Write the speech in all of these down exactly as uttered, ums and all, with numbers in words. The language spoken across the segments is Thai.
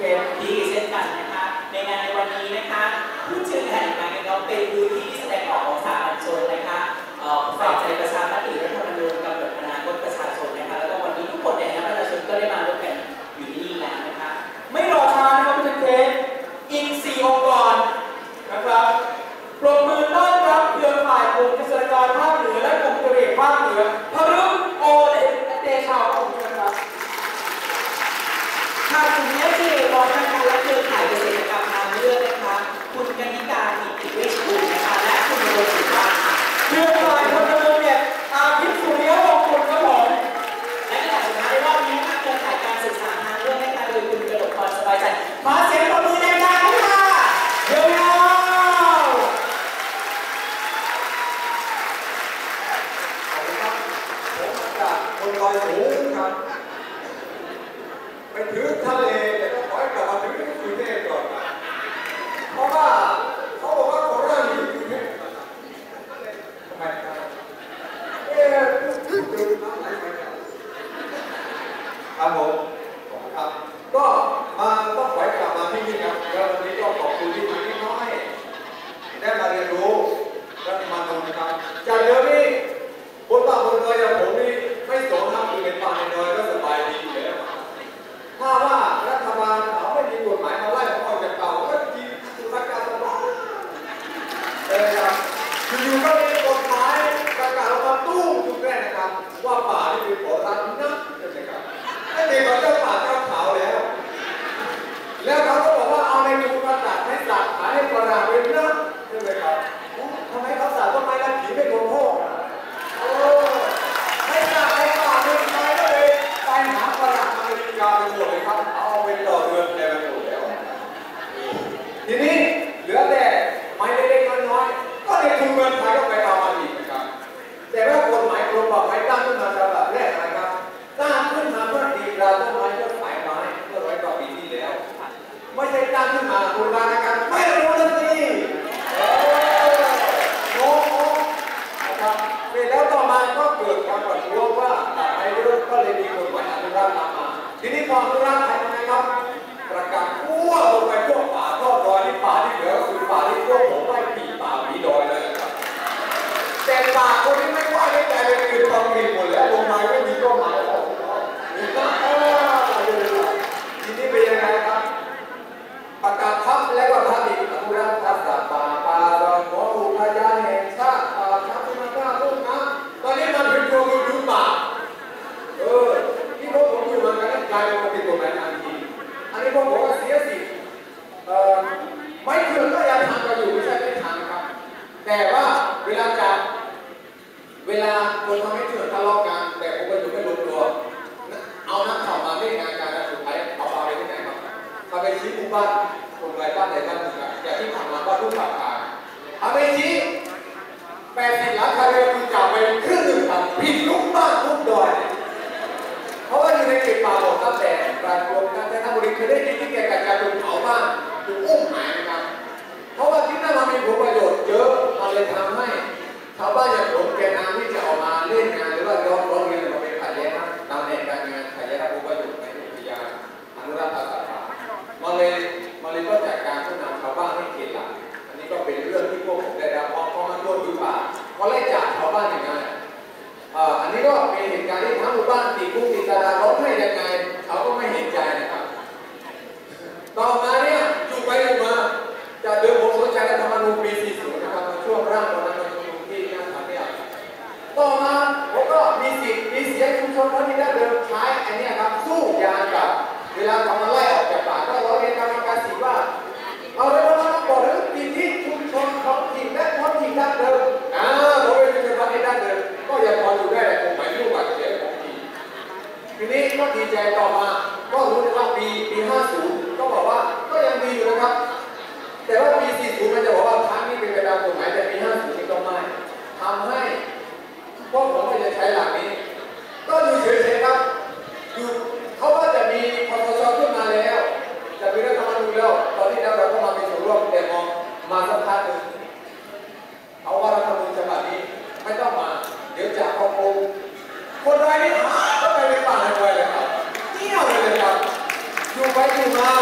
เต็มที่เช่นกันนะคะในงานในวันนี้นะคะผู้เชี่ยวชาญงานนี้เป็นพื้นที่ที่แสดงออกของสาธารณชนนะคะฝ่ายใจประชาธิปไตยรัฐธรรมนูญกำหนดอนาคตประชาชนนะคะแล้วก็วันนี้ทุกคนในประชาชนก็ได้มาร่วมกันอยู่ที่นี่แล้วนะคะไม่รอช้านะครับทุกท่านอีกสี่องค์กรนะครับปรบมือต้อนรับเครือข่ายกลุ่มเกษตรกรภาคเหนือและกลุ่มเกษตรภาคเหนือพฤกษ์โอเดชาค่ะคุณนี้คือรองประธานและเครือข่ายเกษตรกรรมทางเลือกนะคะคุณกนิกากิติเวชกุลนะคะและคุณโรจิตาค่ะเครือข่ายพลเมืองเนี่ยอาภิสุริยะวงศ์กุลครับผมและในสุดท้ายรอบนี้ค่ะเครือข่ายการศึกษาทางเลือกนะคะโดยคุณกนกพรสบายใจขอเสียงปรบมือดังๆค่ะเดี๋ยวเราขอบคุณครับผมมาจากคนลอยสูงครับไปถึงทะเลแต่ก็ขอให้กลับมาถึงกรุงเทพก่อนเพราะว่าเขาบอกว่าขอเรื่องนี้กรุงเทพทำไมครับเอ๊ะพูดถึงน้ำไหลไหมครับครับผมครับก็มาต้องขอให้กลับมาที่นี่ครับแล้ววันนี้ก็ขอบคุณที่มาที่น้อยได้มาเรียนรู้และมาทำนะครับจากเดิมนี่บนป่าบนดอยอย่างผมนี่ไม่สนครับคือเป็นป่าในดอยก็สบายดีเลยนะครับถ้าว่ารัฐบาลเขาไม่มีกฎหมายมาไล่ออกจากเก่าก็จริงสุภาพการตลาดเลยครับอยู่ๆก็มีกฎหมายประกาศออกมาตู้จุดแรกนะครับว่าป่าที่เป็นของรัฐนะใช่ไหมครับไม่มีของเจ้าป่าเจ้าเขาแล้วแล้วเขาก็บอกว่าเอาในตู้ประกาศให้สัตว์หายให้ประหลาดเป็นนะใช่ไหมครับทำไมเขาสัตว์ต้นไม้และผีไม่โกงโง่โอ้ให้สัตว์ให้ป่าเป็นไปได้เลยไปหาประหลาดการไปหมดเลยครับเอาเป็นต่อเดือนแต่มันหมดแล้วทีนี้เหลือแต่ไม่ได้เล็กน้อยก็เลยทุนเงินไทยก็ไปเอามาอีกนะครับแต่ว่ากฎหมายกรมป่าไม้ตั้งขึ้นมาฉบับแรกนะครับตั้งขึ้นมาเพื่อดีดราต้นไม้เพื่อขายไม้เพื่อไว้ต่อปีที่แล้วไม่ใช่ตั้งขึ้นมาบูรณาการไม่รู้เรื่องนี้โง่นะครับไปแล้วต่อมาก็เกิดความประท้วงว่าป่าไม้เริ่มก็เลยมีกฎหมายอนุรักษ์ตามมาทีนี้ความรู้รักใครไหมครับประกาศทั่วลงไปทั่วป่าทั่วดอยที่ป่าที่เหลือก็คือป่าที่ทั่วผมไล่ปีป่าผีดอยเลยครับแต่ป่าคนที่ไม่ว่าได้ใจเป็นคือความมีหมดแล้วลงมาไม่มีก็หมายของมีก็เออทีนี้เป็นยังไงครับประกาศทับและก็ทับอีกผู้รักทับสัตว์ป่าป่าดอนหมออุทยานแห่งชาติป่าทับธรรมชาติต้นน้ำตอนนี้มันเป็นตัวมือดูป่าเออที่พวกผมอยู่มากันกลายเป็นคนเป็นตัวแม่ทันทีอันนี้พวกผมก็เสียสิไม่เพื่อนก็ยังทำกันอยู่ไม่ใช่ไม่ทำครับแต่ว่าเวลาการเวลาคนทำให้เพื่อนทะเลาะกันแต่พวกเราอยู่ไม่รวมตัวเอานักข่าวมาเล่นงานการสุดท้ายเอาพาไปที่ไหนครับพาไปชี้ผู้บ้านคนไร้บ้านใดบ้านหนึ่งครับแต่ที่ผ่านมาว่าลูกหลับตาเอาไปชี้แปดสิบล้านคาเรียนจับไปครึ่งหนึ่งครับผิดลูกบ้านลูกดอยเพราะว่าอยู่ในเขตป่าหลงตั้งแต่ปราจีนตั้งแต่นนทบุรีเคยได้ยินที่แกกัดการถูกเผาบ้างถูกอุ้มหายนะครับเพราะว่าที่นั่นมันมีผลประโยชน์เยอะมันเลยทำให้ชาวบ้านอย่างผมแกนำที่จะออกมาเล่นงานหรือว่าร้องร้องเรียนมาเป็นขัดแย้งตามแนวการงานขัดแย้งผลประโยชน์ในอุทยานอนุรักษ์ป่าสัตว์มาเลยมาเลยก็จัดการผู้นำชาวบ้านให้เขตหลักอันนี้ก็เป็นเรื่องที่พวกผมได้รับเพราะเขาโดนดูป่าเขาไล่จับชาวบ้านอย่างนั้นอันนี้ก็เป็นเหตุการณ์ที่ทั้งหมู่บ้านติดคุกติดตารางร้องไห้ยังไงเขาก็ไม่เห็นใจนะครับต่อมาเนี่ยอยู่ไปอยู่มาจากเดิมผมสนใจรัฐธรรมนูญปี สี่สิบ นะครับช่วงร่างของรัฐธรรมนูญที่น่าทำเนี่ยต่อมาผมก็มีสิทธิ์มีเสียงชุมชนคนที่ได้เดิมใช้อันนี้ครับสู้ยานกับเวลาทำมาไล่ออกจากป่าก็ร้องเรียนกรรมการสิทธิ์ว่าเอาเลยว่าเราบอกเรื่องสิทธิชุมชนท้องถิ่นและท้องถิ่นด้านเดิมอ่าผมเป็นชุมชนท้องถิ่นด้านเดิมก็ยังพออยู่ได้แต่ผมไม่รู้ว่าเสียของทีทีนี้ก็ดีใจต่อมาก็รู้ว่าปีปีห้าสิบก็บอกว่าก็ยังดีอยู่นะครับแต่ว่าปีสี่สิบมันจะบอกว่าครั้งนี้เป็นกระดาษกฎหมายแต่ปีห้าสิบนี่ก็ไม่ทำให้พวกผมก็จะใช้หลักนี้ก็ดูเฉยๆครับดูเขาว่าจะมีคสช.ขึ้นมาแล้วจะมีรัฐธรรมนูญแล้วตอนนี้เราก็มาเป็นส่วนร่วมแต่มองมาสักพักหนึ่งเอาว่ารัฐธรรมนูญฉบับนี้ไม่ต้องมาเดี๋ยวจากกองปูคนไร้นี่ก็ไปเป็นป่าในวัยเลยครับเที่ยวเลยครับอยู่ไปอยู่มา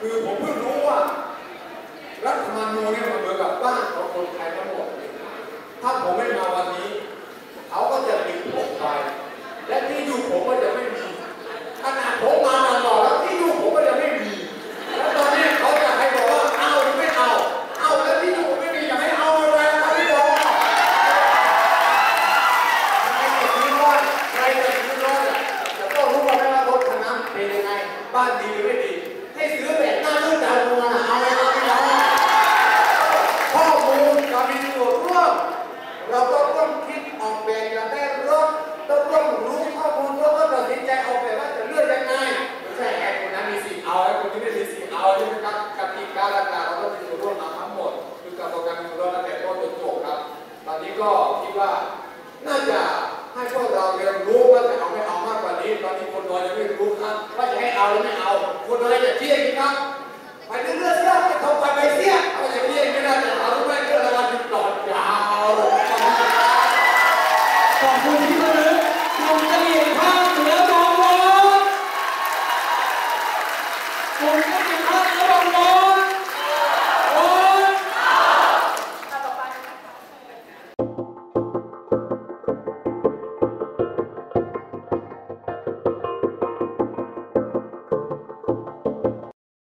คือผมเพิ่งรู้ นูเนี่ยมันเหมือนกับบ้านของคนไทยทั้งหมดเลยถ้าผมไม่มาวันนี้เขาก็จะมีผมไปและที่อยู่ผมก็จะไม่มีขนาดผมมาตลอดแล้วที่อยู่ผมก็จะไม่มีแล้วตอนนี้เขาจะให้บอกว่าเอาหรือไม่เอาเอาแล้วที่อยู่ไม่มีจะให้เอาอะไรครับพี่บอกใครจะซื้อรถใครจะซื้อรถจะต้องรู้ว่าได้รถคันนั้นเป็นยังไงบ้านดีหรือไม่ดีให้ซื้อแบบหน้ารุ่นดาวดวงเอาเลยครับพี่บอกข้อมูลการมีส่วนร่วมเราต้องต้องคิดออกแบบอยากได้รถต้องต้องรู้ข้อมูลต้องต้องตัดสินใจออกแบบว่าจะเลือกยังไงไม่ใช่ไอ้คนนั้นมีสิเอาไอ้คนนี้ไม่มีสิเอาที่เป็นกติกาหลักๆเราต้องมีส่วนร่วมมาทั้งหมดคือการประกันมีส่วนร่วมตั้งแต่ต้นจนจบครับตอนนี้ก็คิดว่าน่าจะให้พวกเราเรียนรู้ว่าจะเอาไม่เอามากกว่านี้ตอนนี้คนน้อยยังไม่รู้ครับว่าจะให้เอาหรือไม่เอาคนน้อยจะเที่ยงครับไปเรื่อยๆเสียไปทำไปไปเสียเอาจะเที่ยงไม่ได้แต่เอาไม่ได้เราจะต่อยาวขอบคุณที่มาเลยกลุ่มเกลียดภาคเหนือตอนบนกลุ่มเกลียดภาคเหนือตอนบน